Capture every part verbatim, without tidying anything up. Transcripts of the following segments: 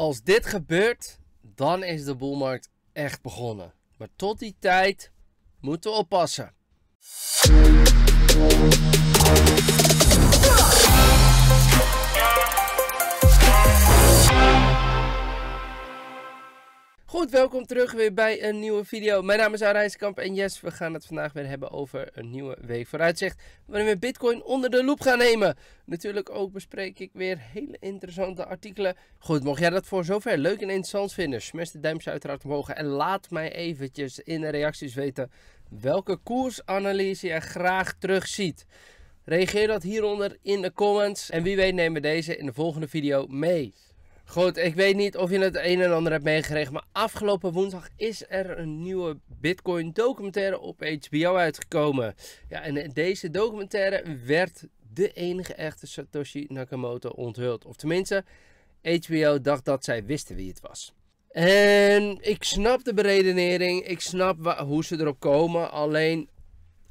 Als dit gebeurt, dan is de bullmarkt echt begonnen. Maar tot die tijd moeten we oppassen. Goed, welkom terug weer bij een nieuwe video. Mijn naam is Arijs Kamp en yes, we gaan het vandaag weer hebben over een nieuwe week vooruitzicht, waarin we Bitcoin onder de loep gaan nemen. Natuurlijk ook bespreek ik weer hele interessante artikelen. Goed, mocht jij dat voor zover leuk en interessant vinden, smash de duimpjes uiteraard omhoog en laat mij eventjes in de reacties weten welke koersanalyse jij graag terugziet. Reageer dat hieronder in de comments en wie weet nemen we deze in de volgende video mee. Goed, ik weet niet of je het een en ander hebt meegekregen, maar afgelopen woensdag is er een nieuwe Bitcoin documentaire op H B O uitgekomen. Ja, en deze documentaire werd de enige echte Satoshi Nakamoto onthuld. Of tenminste, H B O dacht dat zij wisten wie het was. En ik snap de beredenering, ik snap hoe ze erop komen, alleen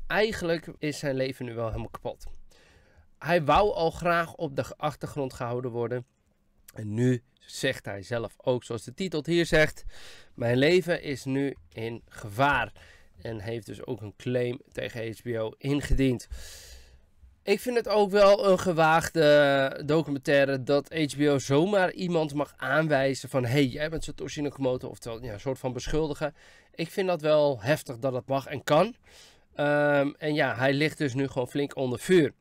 eigenlijk is zijn leven nu wel helemaal kapot. Hij wou al graag op de achtergrond gehouden worden. En nu zegt hij zelf ook, zoals de titel hier zegt, mijn leven is nu in gevaar. En heeft dus ook een claim tegen H B O ingediend. Ik vind het ook wel een gewaagde documentaire dat H B O zomaar iemand mag aanwijzen van, hé, hey, jij bent Satoshi Nakamoto, oftewel ja, een soort van beschuldigen. Ik vind dat wel heftig dat dat mag en kan. Um, en ja, hij ligt dus nu gewoon flink onder vuur.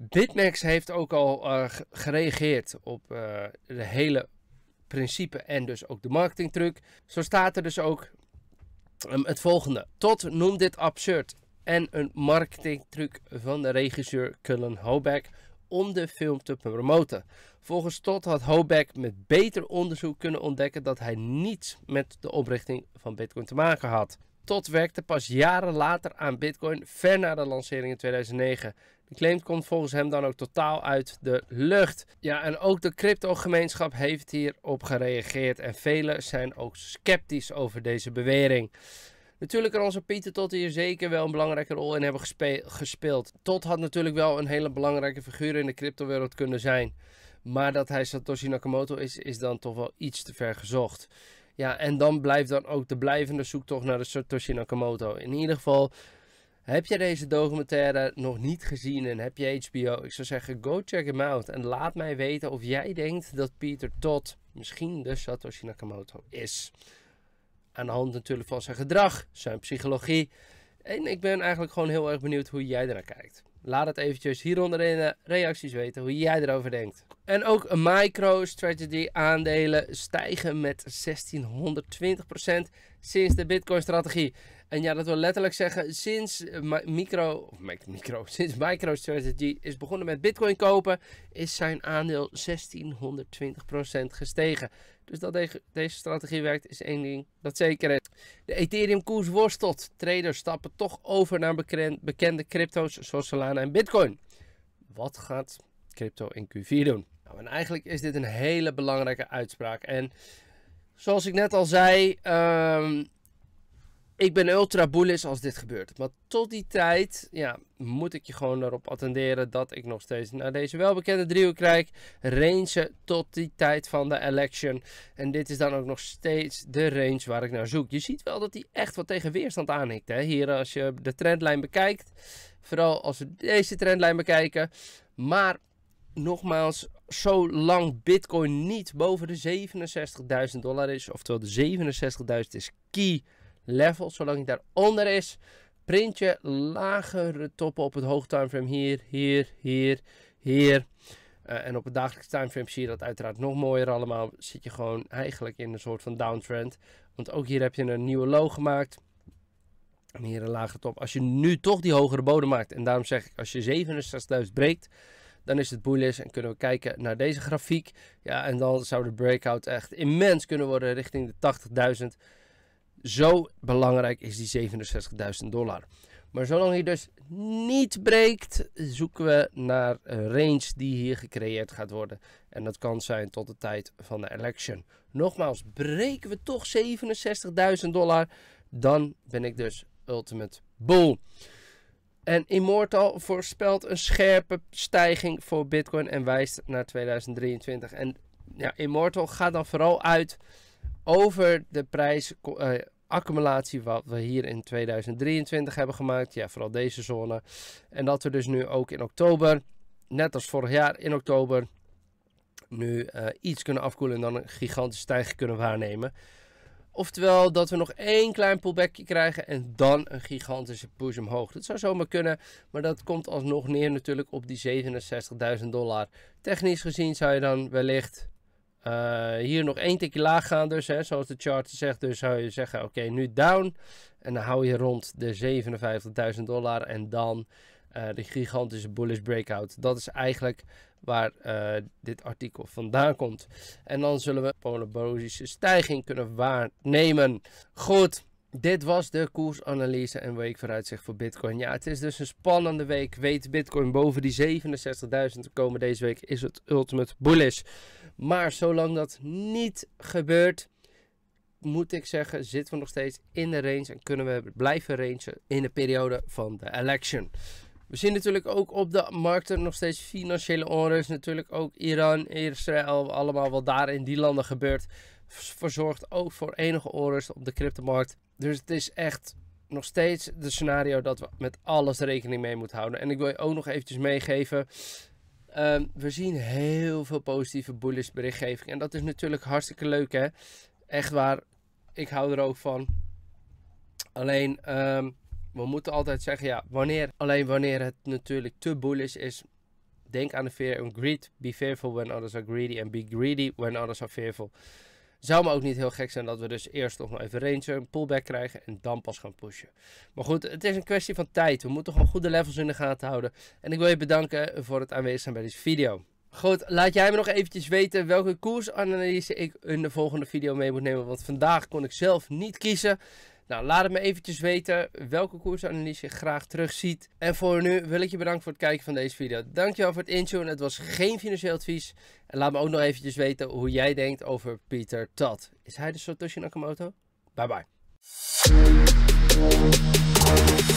BitMEX heeft ook al uh, gereageerd op uh, de hele principe en dus ook de marketingtruc. Zo staat er dus ook um, het volgende. Todd noemt dit absurd en een marketingtruc van de regisseur Cullen Hoback om de film te promoten. Volgens Todd had Hoback met beter onderzoek kunnen ontdekken dat hij niets met de oprichting van Bitcoin te maken had. Todd werkte pas jaren later aan Bitcoin, ver na de lancering in tweeduizend negen. De claim komt volgens hem dan ook totaal uit de lucht. Ja, en ook de cryptogemeenschap heeft hierop gereageerd. En velen zijn ook sceptisch over deze bewering. Natuurlijk kan onze Peter Todd hier zeker wel een belangrijke rol in hebben gespe gespeeld. Todd had natuurlijk wel een hele belangrijke figuur in de cryptowereld kunnen zijn. Maar dat hij Satoshi Nakamoto is, is dan toch wel iets te ver gezocht. Ja, en dan blijft dan ook de blijvende zoektocht naar de Satoshi Nakamoto. In ieder geval, heb je deze documentaire nog niet gezien en heb je H B O? Ik zou zeggen, go check hem out en laat mij weten of jij denkt dat Peter Todd misschien de Satoshi Nakamoto is. Aan de hand natuurlijk van zijn gedrag, zijn psychologie. En ik ben eigenlijk gewoon heel erg benieuwd hoe jij ernaar kijkt. Laat het eventjes hieronder in de reacties weten hoe jij erover denkt. En ook MicroStrategy aandelen stijgen met zestienhonderdtwintig procent sinds de Bitcoin strategie. En ja, dat wil letterlijk zeggen sinds, micro, of micro, sinds MicroStrategy is begonnen met Bitcoin kopen, is zijn aandeel zestienhonderdtwintig procent gestegen. Dus dat de, deze strategie werkt is één ding dat zeker is. De Ethereum koers worstelt. Traders stappen toch over naar bekend, bekende crypto's zoals Solana en Bitcoin. Wat gaat crypto in Q vier doen? Nou, en eigenlijk is dit een hele belangrijke uitspraak. En zoals ik net al zei, um, ik ben ultra bullish als dit gebeurt. Maar tot die tijd ja, moet ik je gewoon erop attenderen dat ik nog steeds naar deze welbekende driehoek kijk. Range tot die tijd van de election. En dit is dan ook nog steeds de range waar ik naar zoek. Je ziet wel dat hij echt wat tegen weerstand aanhikt. Hè? Hier als je de trendlijn bekijkt. Vooral als we deze trendlijn bekijken. Maar nogmaals, zolang Bitcoin niet boven de zevenenzestigduizend dollar is. Oftewel de zevenenzestigduizend is key level, zolang hij daaronder is, print je lagere toppen op het hoogtimeframe hier, hier, hier, hier. Uh, en op het dagelijkse timeframe zie je dat uiteraard nog mooier allemaal. Zit je gewoon eigenlijk in een soort van downtrend. Want ook hier heb je een nieuwe low gemaakt. En hier een lagere top. Als je nu toch die hogere bodem maakt, en daarom zeg ik als je zevenenzestigduizend breekt, dan is het bullish en kunnen we kijken naar deze grafiek. Ja, en dan zou de breakout echt immens kunnen worden richting de tachtigduizend. Zo belangrijk is die zevenenzestigduizend dollar. Maar zolang hij dus niet breekt, zoeken we naar een range die hier gecreëerd gaat worden. En dat kan zijn tot de tijd van de election. Nogmaals, breken we toch zevenenzestigduizend dollar, dan ben ik dus ultimate bull. En Immortal voorspelt een scherpe stijging voor Bitcoin en wijst naar tweeduizend drieëntwintig. En ja, Immortal gaat dan vooral uit over de prijsaccumulatie uh, wat we hier in tweeduizend drieëntwintig hebben gemaakt. Ja, vooral deze zone. En dat we dus nu ook in oktober, net als vorig jaar in oktober, nu uh, iets kunnen afkoelen en dan een gigantische stijging kunnen waarnemen. Oftewel dat we nog één klein pullbackje krijgen en dan een gigantische push omhoog. Dat zou zomaar kunnen, maar dat komt alsnog neer natuurlijk op die zevenenzestigduizend dollar. Technisch gezien zou je dan wellicht uh, hier nog één tikje laag gaan. Dus hè, zoals de chart zegt, dus zou je zeggen oké, okay, nu down. En dan hou je rond de zevenenvijftigduizend dollar en dan uh, de gigantische bullish breakout. Dat is eigenlijk waar uh, dit artikel vandaan komt. En dan zullen we parabolische stijging kunnen waarnemen. Goed, dit was de koersanalyse en weekvooruitzicht voor Bitcoin. Ja, het is dus een spannende week. Weet Bitcoin boven die zevenenzestigduizend te komen deze week is het ultimate bullish. Maar zolang dat niet gebeurt, moet ik zeggen, zitten we nog steeds in de range en kunnen we blijven rangen in de periode van de election. We zien natuurlijk ook op de markten nog steeds financiële onrust. Natuurlijk ook Iran, Israël, allemaal wat daar in die landen gebeurt, verzorgt ook voor enige onrust op de cryptomarkt. Dus het is echt nog steeds het scenario dat we met alles rekening mee moeten houden. En ik wil je ook nog eventjes meegeven. Um, we zien heel veel positieve bullish berichtgeving. En dat is natuurlijk hartstikke leuk, hè. Echt waar. Ik hou er ook van. Alleen... Um, We moeten altijd zeggen, ja, wanneer, alleen wanneer het natuurlijk te bullish is, denk aan de fear and greed. Be fearful when others are greedy and be greedy when others are fearful. Zou me ook niet heel gek zijn dat we dus eerst nog maar even rangen, een pullback krijgen en dan pas gaan pushen. Maar goed, het is een kwestie van tijd. We moeten gewoon goede levels in de gaten houden. En ik wil je bedanken voor het aanwezig zijn bij deze video. Goed, laat jij me nog eventjes weten welke koersanalyse ik in de volgende video mee moet nemen. Want vandaag kon ik zelf niet kiezen. Nou, laat het me eventjes weten welke koersanalyse je graag terugziet. En voor nu wil ik je bedanken voor het kijken van deze video. Dankjewel voor het intunen. Het was geen financieel advies. En laat me ook nog eventjes weten hoe jij denkt over Peter Todd. Is hij de Satoshi Nakamoto? Bye bye.